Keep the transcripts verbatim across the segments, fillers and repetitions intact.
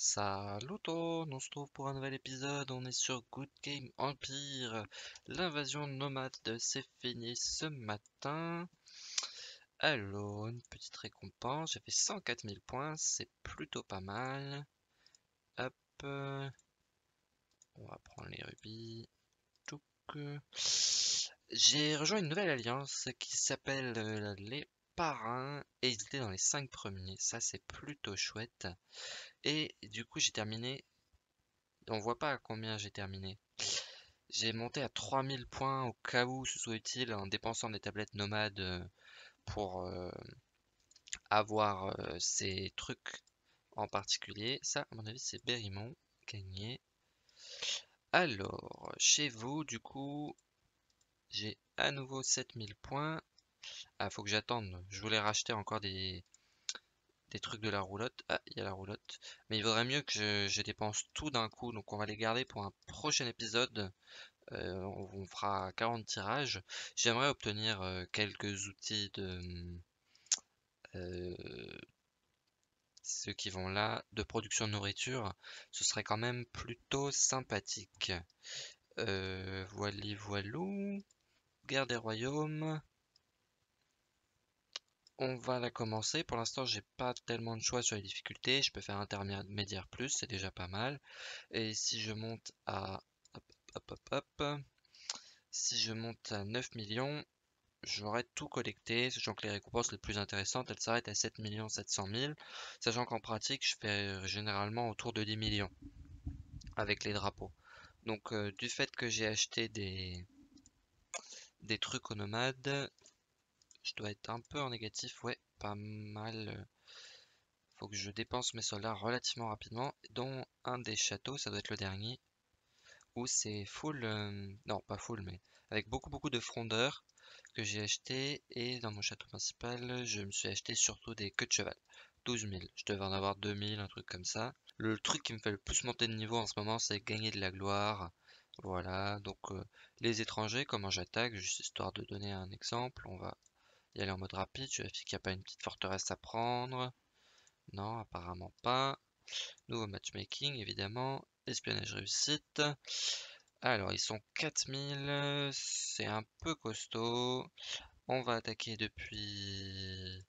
Salut tout, on se trouve pour un nouvel épisode, on est sur Good Game Empire. L'invasion nomade s'est finie ce matin. Alors, une petite récompense, j'ai fait cent quatre mille points, c'est plutôt pas mal. Hop, on va prendre les rubis. J'ai rejoint une nouvelle alliance qui s'appelle les parrains et ils étaient dans les cinq premiers, ça c'est plutôt chouette. Et du coup j'ai terminé, on voit pas à combien j'ai terminé. J'ai monté à trois mille points au cas où ce soit utile en dépensant des tablettes nomades pour euh, avoir euh, ces trucs en particulier. Ça à mon avis c'est Bérimont, gagné. Alors chez vous du coup j'ai à nouveau sept mille points. Ah faut que j'attende, je voulais racheter encore des... des trucs de la roulotte. Ah, il y a la roulotte. Mais il vaudrait mieux que je, je dépense tout d'un coup. Donc on va les garder pour un prochain épisode. Euh, on, on fera quarante tirages. J'aimerais obtenir euh, quelques outils de... Euh, ceux qui vont là, de production de nourriture. Ce serait quand même plutôt sympathique. Euh, voili voilou. Guerre des Royaumes. On va la commencer. Pour l'instant, j'ai pas tellement de choix sur les difficultés. Je peux faire intermédiaire plus, c'est déjà pas mal. Et si je monte à hop, hop, hop, hop. Si je monte à neuf millions, j'aurai tout collecté, sachant que les récompenses les plus intéressantes, elles s'arrêtent à sept millions sept cent mille, sachant qu'en pratique, je fais généralement autour de dix millions avec les drapeaux. Donc, euh, du fait que j'ai acheté des des trucs aux nomades, je dois être un peu en négatif, ouais, pas mal. Faut que je dépense mes soldats relativement rapidement, dont un des châteaux, ça doit être le dernier, où c'est full, euh, non pas full, mais avec beaucoup beaucoup de frondeurs que j'ai acheté. Et dans mon château principal, je me suis acheté surtout des queues de cheval, douze mille, je devais en avoir deux mille, un truc comme ça. Le truc qui me fait le plus monter de niveau en ce moment, c'est gagner de la gloire. Voilà, donc euh, les étrangers, comment j'attaque, juste histoire de donner un exemple, on va... y aller en mode rapide, je vérifie qu'il n'y a pas une petite forteresse à prendre. Non, apparemment pas. Nouveau matchmaking, évidemment. Espionnage réussite. Alors, ils sont quatre mille. C'est un peu costaud. On va attaquer depuis...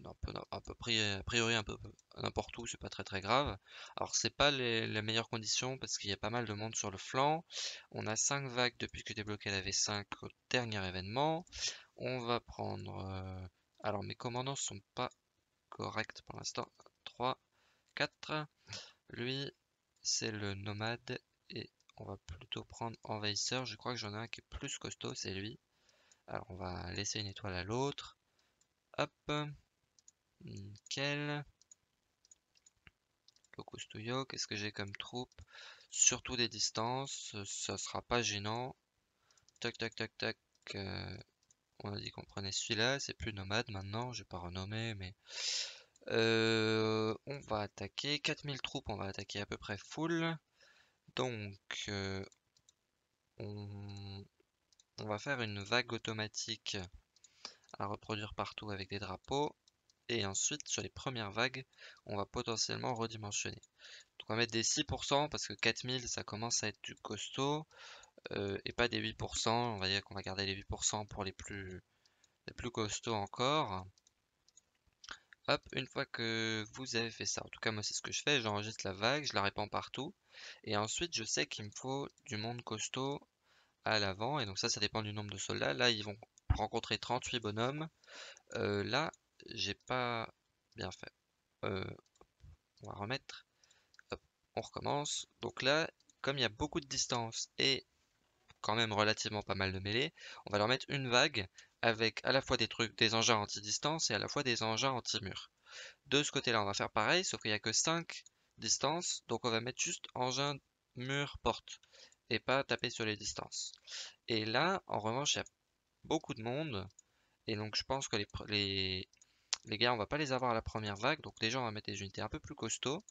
Non, à peu près, a priori, un peu n'importe où, c'est pas très très grave. Alors, c'est pas les, les meilleures conditions parce qu'il y a pas mal de monde sur le flanc. On a cinq vagues depuis que j'ai débloqué la V cinq au dernier événement. On va prendre. Euh... Alors, mes commandants sont pas corrects pour l'instant. trois, quatre. Lui, c'est le nomade. Et on va plutôt prendre envahisseur. Je crois que j'en ai un qui est plus costaud, c'est lui. Alors, on va laisser une étoile à l'autre. Hop. Nickel. Le costuyo, qu'est-ce que j'ai comme troupe? Surtout des distances, ça sera pas gênant. Tac tac tac tac. Euh, on a dit qu'on prenait celui-là, c'est plus nomade maintenant, je vais pas renommer, mais euh, on va attaquer. quatre mille troupes, on va attaquer à peu près full. Donc euh, on, on va faire une vague automatique à reproduire partout avec des drapeaux. Et ensuite, sur les premières vagues, on va potentiellement redimensionner. Donc on va mettre des six pour cent parce que quatre mille, ça commence à être du costaud. Euh, et pas des huit pour cent. On va dire qu'on va garder les huit pour cent pour les plus, les plus costauds encore. Hop, une fois que vous avez fait ça. En tout cas, moi, c'est ce que je fais. J'enregistre la vague, je la répands partout. Et ensuite, je sais qu'il me faut du monde costaud à l'avant. Et donc ça, ça dépend du nombre de soldats. Là, ils vont rencontrer trente-huit bonhommes. Euh, là... J'ai pas bien fait. Euh, on va remettre. Hop, on recommence. Donc là, comme il y a beaucoup de distance et quand même relativement pas mal de mêlée, on va leur mettre une vague avec à la fois des trucs, des engins anti-distance et à la fois des engins anti-mur. De ce côté-là, on va faire pareil, sauf qu'il n'y a que cinq distances. Donc on va mettre juste engin, mur, porte et pas taper sur les distances. Et là, en revanche, il y a beaucoup de monde. Et donc je pense que les... les Les gars, on va pas les avoir à la première vague, donc déjà on va mettre des unités un peu plus costauds.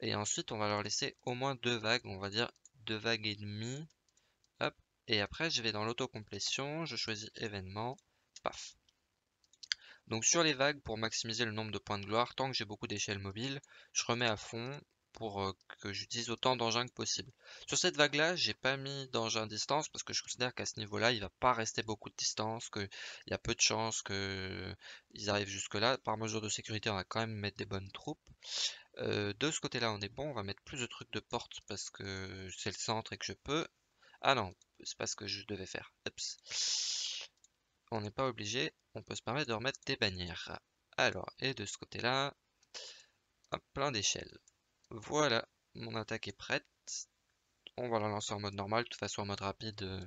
Et ensuite on va leur laisser au moins deux vagues, on va dire deux vagues et demie. Hop. Et après je vais dans l'autocomplétion, je choisis événement, paf. Donc sur les vagues, pour maximiser le nombre de points de gloire, tant que j'ai beaucoup d'échelles mobiles, je remets à fond pour que j'utilise autant d'engins que possible. Sur cette vague là, j'ai pas mis d'engin distance parce que je considère qu'à ce niveau là, il va pas rester beaucoup de distance, qu'il y a peu de chances qu'ils arrivent jusque là. Par mesure de sécurité, on va quand même mettre des bonnes troupes. Euh, de ce côté là, on est bon, on va mettre plus de trucs de porte parce que c'est le centre et que je peux. Ah non, c'est pas ce que je devais faire. Ups. On n'est pas obligé, on peut se permettre de remettre des bannières. Alors, et de ce côté là, hop, plein d'échelles. Voilà, mon attaque est prête. On va la lancer en mode normal. De toute façon, en mode rapide, euh,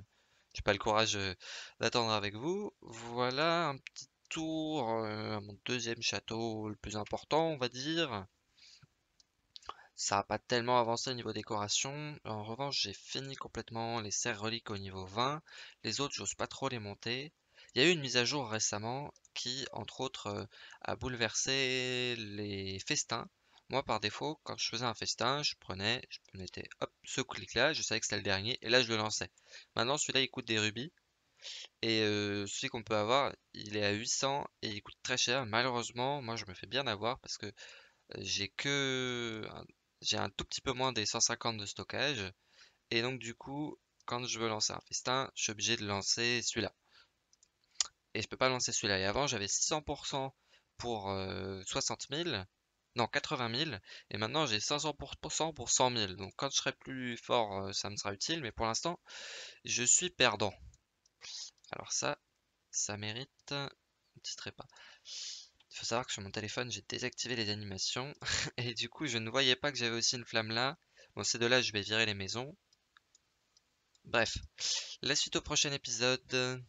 j'ai pas le courage euh, d'attendre avec vous. Voilà, un petit tour euh, à mon deuxième château, le plus important, on va dire. Ça n'a pas tellement avancé au niveau décoration. En revanche, j'ai fini complètement les serres reliques au niveau vingt. Les autres, j'ose pas trop les monter. Il y a eu une mise à jour récemment qui, entre autres, euh, a bouleversé les festins. Moi, par défaut, quand je faisais un festin, je prenais, je mettais hop, ce clic-là, je savais que c'était le dernier, et là, je le lançais. Maintenant, celui-là, il coûte des rubis, et euh, celui qu'on peut avoir, il est à huit cents, et il coûte très cher. Malheureusement, moi, je me fais bien avoir, parce que j'ai que... j'ai un tout petit peu moins des cent cinquante de stockage, et donc, du coup, quand je veux lancer un festin, je suis obligé de lancer celui-là. Et je peux pas lancer celui-là. Et avant, j'avais six cents pour cent pour euh, soixante mille, non, quatre-vingt mille, et maintenant j'ai cinq cents pour cent pour cent mille. Donc quand je serai plus fort, ça me sera utile, mais pour l'instant, je suis perdant. Alors ça, ça mérite un petit trépas. Il faut savoir que sur mon téléphone, j'ai désactivé les animations, et du coup, je ne voyais pas que j'avais aussi une flamme là. Bon, c'est de là, je vais virer les maisons. Bref, la suite au prochain épisode.